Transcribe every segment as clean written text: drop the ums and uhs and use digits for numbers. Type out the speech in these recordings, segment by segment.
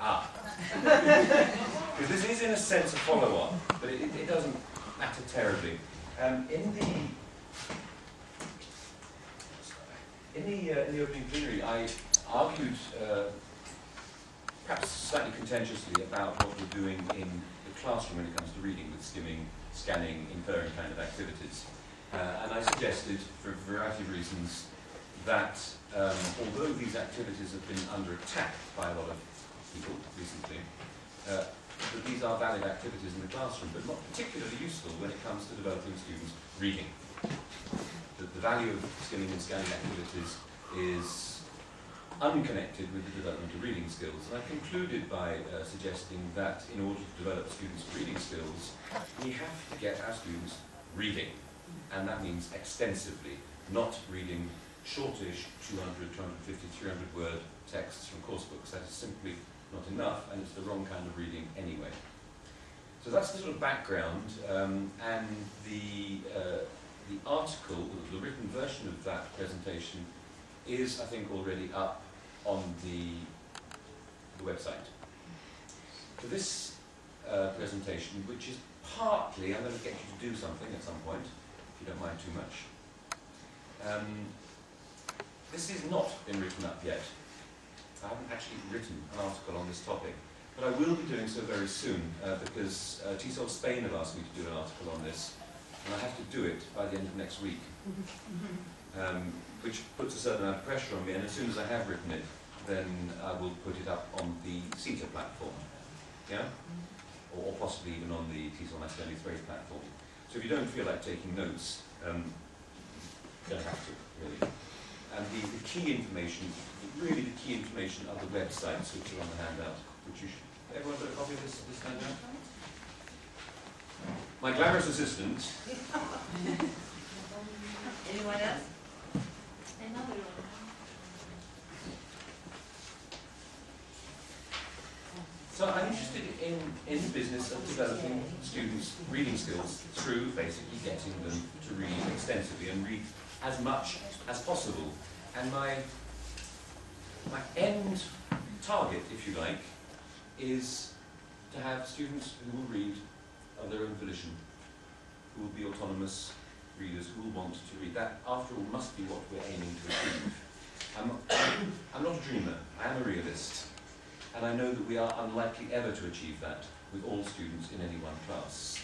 Ah. Because this is, in a sense, a follow-up, but it doesn't matter terribly. In the opening plenary, I argued, perhaps slightly contentiously, about what we're doing in the classroom when it comes to reading with skimming, scanning, inferring kind of activities. And I suggested, for a variety of reasons, that although these activities have been under attack by a lot of people recently, that these are valid activities in the classroom, but not particularly useful when it comes to developing students' reading. The value of skimming and scanning activities is unconnected with the development of reading skills. And I concluded by suggesting that in order to develop students' reading skills, we have to get our students reading. And that means extensively, not reading shortish 200, 250, 300 word texts from course books. That is simply not enough, and it's the wrong kind of reading anyway. So that's the sort of background, and the article, the written version of that presentation, is, I think, already up on the website. So this presentation, which is partly, I'm going to get you to do something at some point, if you don't mind too much. This has not been written up yet. I haven't actually written an article on this topic, but I will be doing so very soon, because TESOL Spain have asked me to do an article on this, and I have to do it by the end of next week, which puts a certain amount of pressure on me, and as soon as I have written it, then I will put it up on the CETA platform, yeah? Or possibly even on the TESOL National History platform. So if you don't feel like taking notes, you don't have to, really. And the key information, really the key information, are the websites which are on the handout, which you should. Everyone got a copy of this handout? My glamorous assistant. Anyone else? Another one. So I'm interested in the business of developing students' reading skills through basically getting them to read extensively and read as much as possible. And my end target, if you like, is to have students who will read of their own volition, who will be autonomous readers, who will want to read. That, after all, must be what we're aiming to achieve. I'm not a dreamer, I am a realist. And I know that we are unlikely ever to achieve that with all students in any one class.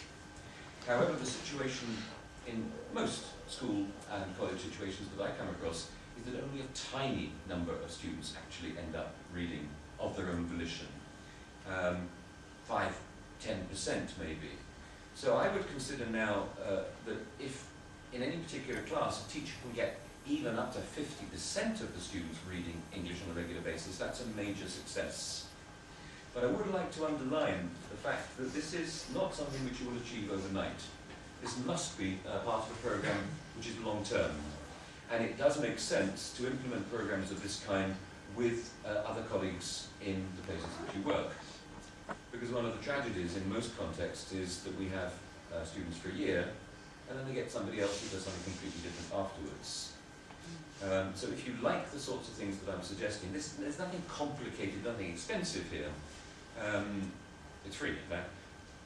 However, the situation in most school and college situations that I come across is that only a tiny number of students actually end up reading of their own volition. 5–10% maybe. So I would consider now that if in any particular class a teacher can get even up to 50% of the students reading English on a regular basis, that's a major success. But I would like to underline the fact that this is not something which you will achieve overnight. This must be part of a program which is long-term. And it does make sense to implement programs of this kind with other colleagues in the places that you work. Because one of the tragedies in most contexts is that we have students for a year, and then they get somebody else who does something completely different afterwards. So if you like the sorts of things that I'm suggesting, there's nothing complicated, nothing expensive here. It's free, in fact.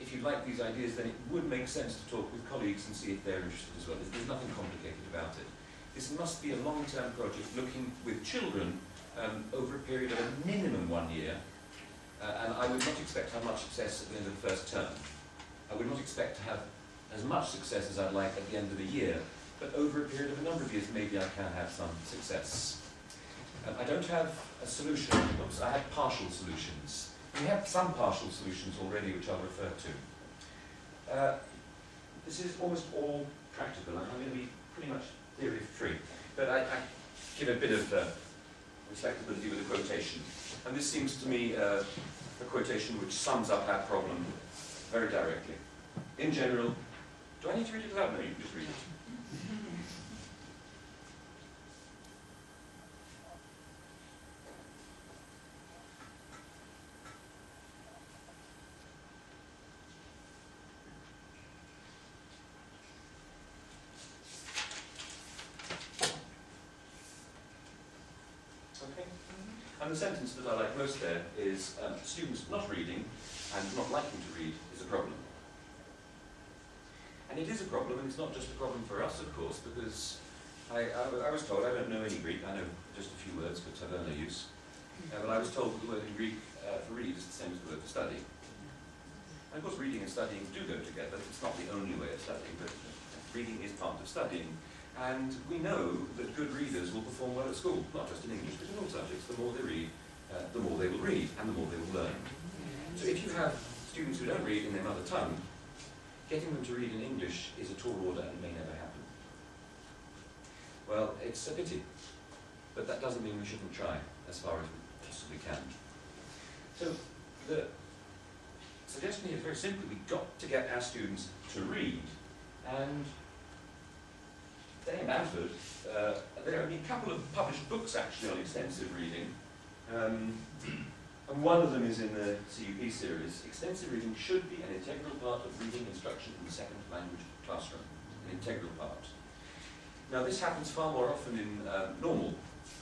If you like these ideas, then it would make sense to talk with colleagues and see if they're interested as well. There's nothing complicated about it. This must be a long-term project looking with children over a period of a minimum 1 year, and I would not expect to have much success at the end of the first term. I would not expect to have as much success as I'd like at the end of a year, but over a period of a number of years, maybe I can have some success. I don't have a solution. Oops, I have partial solutions. We have some partial solutions already, which I'll refer to. This is almost all practical. I'm going to be pretty much theory-free. But I give a bit of respectability with a quotation. And this seems to me a quotation which sums up our problem very directly. In general, do I need to read it aloud? No, you can just read it. And the sentence that I like most there is, students not reading and not liking to read is a problem. And it is a problem, and it's not just a problem for us, of course, because I was told, I don't know any Greek, I know just a few words, but I learn their use. But I was told the word in Greek for read is the same as the word for study. And of course, reading and studying do go together. It's not the only way of studying, but reading is part of studying. And we know that good readers will perform well at school, not just in English, but in all subjects. The more they read, the more they will read, and the more they will learn. So if you have students who don't read in their mother tongue, getting them to read in English is a tall order and may never happen. Well, it's a pity, but that doesn't mean we shouldn't try as far as we possibly can. So the suggestion here is very simply, we've got to get our students to read, and Dame Bamford, there are only a couple of published books actually on extensive reading, and one of them is in the CUP series. Extensive reading should be an integral part of reading instruction in the second language classroom, an integral part. Now this happens far more often in normal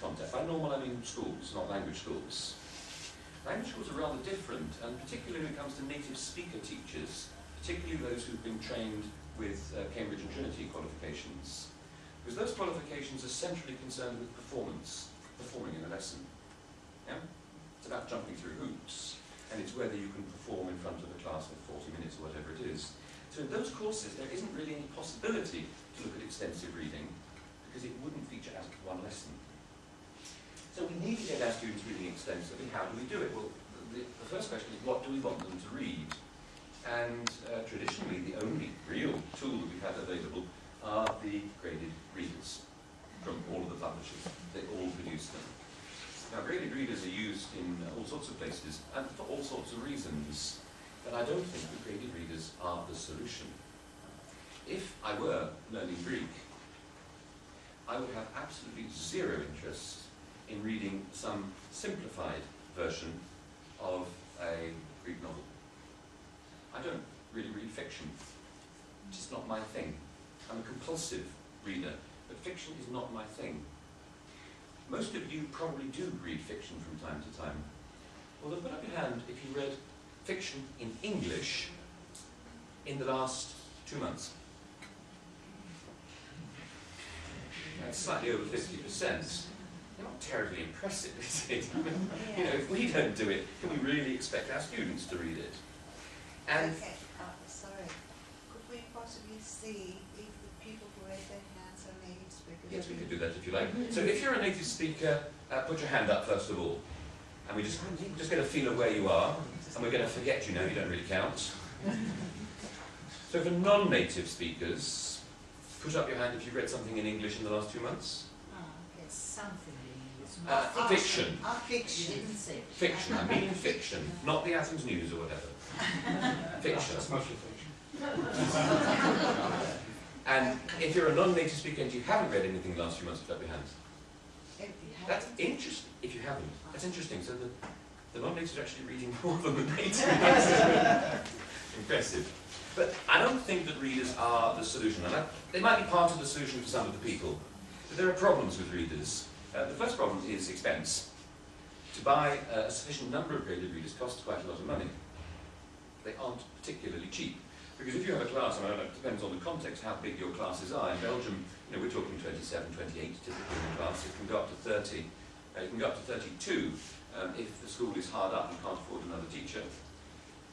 context. By normal I mean schools, not language schools. Language schools are rather different, and particularly when it comes to native speaker teachers, particularly those who've been trained with Cambridge and Trinity qualifications, because those qualifications are centrally concerned with performance, performing in a lesson. Yeah? It's about jumping through hoops, and it's whether you can perform in front of a class for 40 minutes or whatever it is. So in those courses, there isn't really any possibility to look at extensive reading, because it wouldn't feature as one lesson. So we need to get our students reading extensively. How do we do it? Well, the first question is, what do we want them to read? And traditionally, the only real tool that we've had available are the graded readers from all of the publishers. They all produce them. Now, graded readers are used in all sorts of places and for all sorts of reasons, but I don't think that graded readers are the solution. If I were learning Greek, I would have absolutely zero interest in reading some simplified version of a Greek novel. I don't really read fiction. It's just not my thing. I'm a compulsive reader, but fiction is not my thing. Most of you probably do read fiction from time to time. Although, put up your hand if you read fiction in English in the last 2 months. That's slightly over 50%. They're not terribly impressive, is it? I mean, yeah. You know, if we don't do it, can we really expect our students to read it? And okay, sorry. Could we possibly see if the people who raise their hands are native speakers? Yes, we could do that if you like. So if you're a native speaker, put your hand up first of all. And we're just going to feel of where you are, and we're going to forget you now, you don't really count. So for non-native speakers, put up your hand if you've read something in English in the last 2 months. Something in fiction. Fiction, I mean fiction, not the Athens News or whatever. Fiction. That's mostly fiction. And if you're a non-native speaker and you haven't read anything in the last few months, put up your hands. That's interesting. If you haven't, that's interesting. So the non-natives are actually reading more than the natives. Impressive. But I don't think that readers are the solution. And they might be part of the solution for some of the people. But there are problems with readers. The first problem is expense. To buy a sufficient number of graded readers costs quite a lot of money. They aren't particularly cheap. Because if you have a class, and it depends on the context how big your classes are. In Belgium, you know, we're talking 27, 28 typically in a class. It can go up to 30. It can go up to 32 if the school is hard up and can't afford another teacher.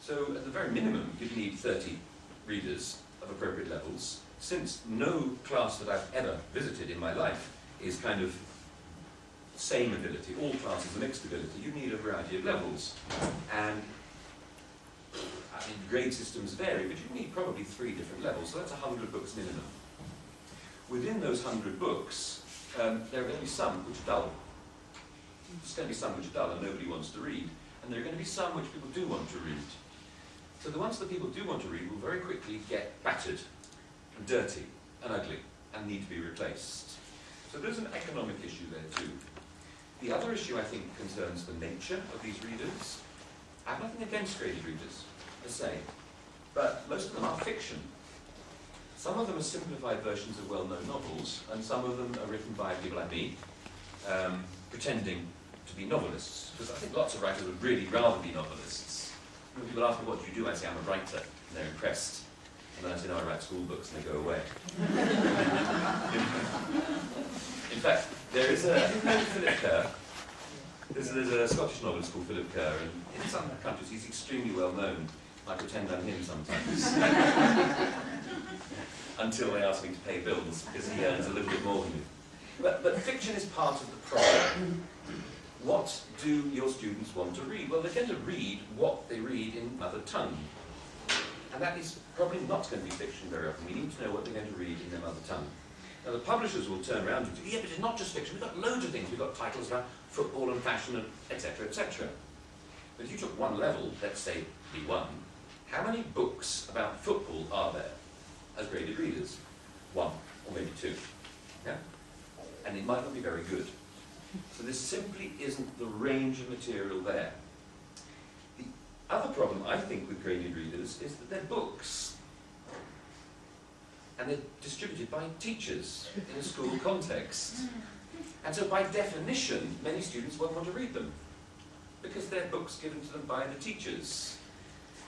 So at the very minimum, you'd need 30 readers of appropriate levels. Since no class that I've ever visited in my life is kind of same ability, all classes are mixed ability, you need a variety of levels. And I mean, grade systems vary, but you need probably 3 different levels, so that's 100 books minimum. Within those 100 books, there are going to be some which are dull. There's going to be some which are dull and nobody wants to read, and there are going to be some which people do want to read. So the ones that people do want to read will very quickly get battered, and dirty and ugly and need to be replaced. So there's an economic issue there too. The other issue I think concerns the nature of these readers. I have nothing against graded readers, per se, but most of them are fiction. Some of them are simplified versions of well-known novels, and some of them are written by people like me, pretending to be novelists, because I think lots of writers would really rather be novelists. When people ask me, what do you do? I say, I'm a writer, and they're impressed. And then I say, no, I write school books, and they go away. In fact, there is a Philip Kerr. There's a Scottish novelist called Philip Kerr, and in some countries he's extremely well known. I pretend I'm him sometimes. Until they ask me to pay bills, because he earns a little bit more than me. But fiction is part of the problem. What do your students want to read? Well, they're going to read what they read in mother tongue. And that is probably not going to be fiction very often. We need to know what they're going to read in their mother tongue. Now, the publishers will turn around and say, yeah, but it's not just fiction. We've got loads of things. We've got titles about football and fashion, and etc., etc. But if you took one level, let's say B1, how many books about football are there as graded readers? One, or maybe two. Yeah? And it might not be very good. So there simply isn't the range of material there. The other problem, I think, with graded readers is that they're books. And they're distributed by teachers in a school context. And so by definition, many students won't want to read them, because they're books given to them by the teachers.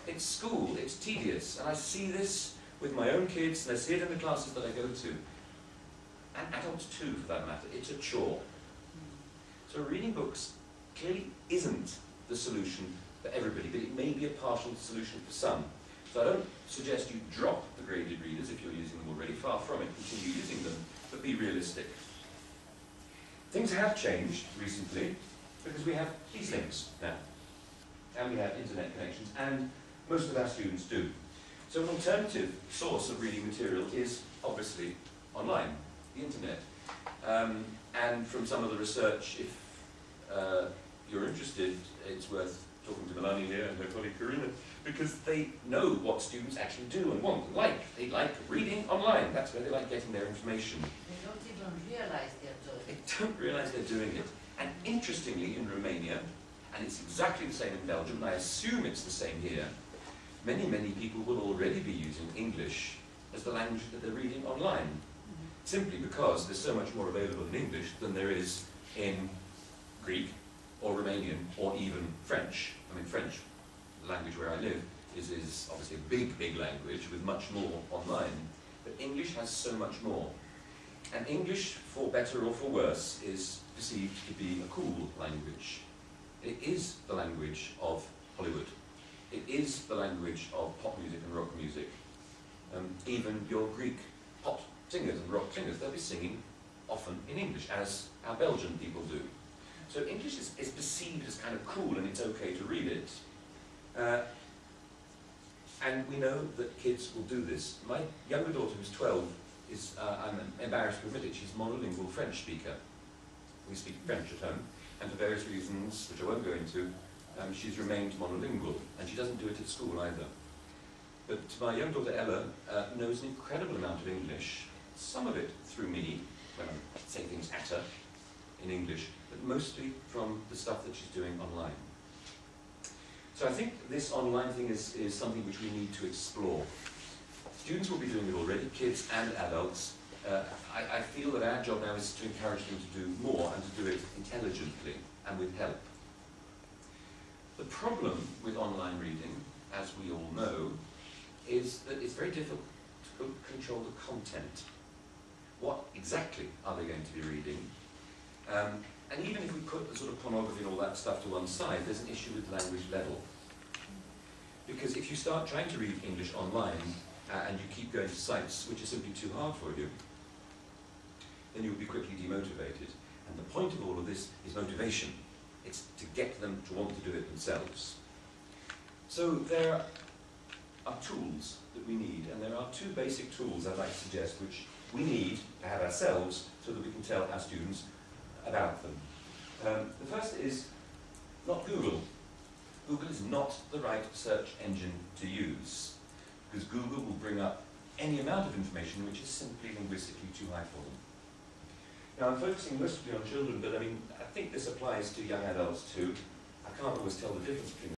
It's school, it's tedious, and I see this with my own kids, and I see it in the classes that I go to. And adults too, for that matter. It's a chore. So reading books clearly isn't the solution for everybody, but it may be a partial solution for some. So I don't suggest you drop the graded readers if you're using them already. Far from it. Continue using them, but be realistic. Things have changed recently, because we have these things now. And we have internet connections, and most of our students do. So an alternative source of reading material is obviously online, the internet. And from some of the research, if you're interested, it's worth talking to Melania here and her colleague Karina, because they know what students actually do and want and like. They like reading online. That's where they like getting their information. They don't even realize they're doing it. They don't realize they're doing it. And interestingly, in Romania, and it's exactly the same in Belgium, and I assume it's the same here, many, many people will already be using English as the language that they're reading online, simply because there's so much more available in English than there is in Greek or Romanian or even French. I mean, French, the language where I live, is obviously a big, big language with much more online, but English has so much more. And English, for better or for worse, is perceived to be a cool language. It is the language of Hollywood. It is the language of pop music and rock music. Even your Greek pop singers and rock singers, they'll be singing often in English, as our Belgian people do. So English is perceived as kind of cool, and it's okay to read it. And we know that kids will do this. My younger daughter, who's 12, is, I'm embarrassed to admit it, she's monolingual French speaker. We speak French at home, and for various reasons, which I won't go into, she's remained monolingual, and she doesn't do it at school either. But my young daughter Ella knows an incredible amount of English, some of it through me, when I say things at her in English, but mostly from the stuff that she's doing online. So I think this online thing is something which we need to explore. Students will be doing it already, kids and adults. I feel that our job now is to encourage them to do more and to do it intelligently and with help. The problem with online reading, as we all know, is that it's very difficult to control the content. What exactly are they going to be reading? And even if we put the sort of pornography and all that stuff to one side, there's an issue with language level. Because if you start trying to read English online, and you keep going to sites which are simply too hard for you, then you'll be quickly demotivated. And the point of all of this is motivation. It's to get them to want to do it themselves. So there are tools that we need, and there are two basic tools I'd like to suggest which we need to have ourselves so that we can tell our students about them. The first is not Google. Google is not the right search engine to use, because Google will bring up any amount of information which is simply linguistically too high for them. Now, I'm focusing mostly on children, but I mean, I think this applies to young adults too. I can't always tell the difference between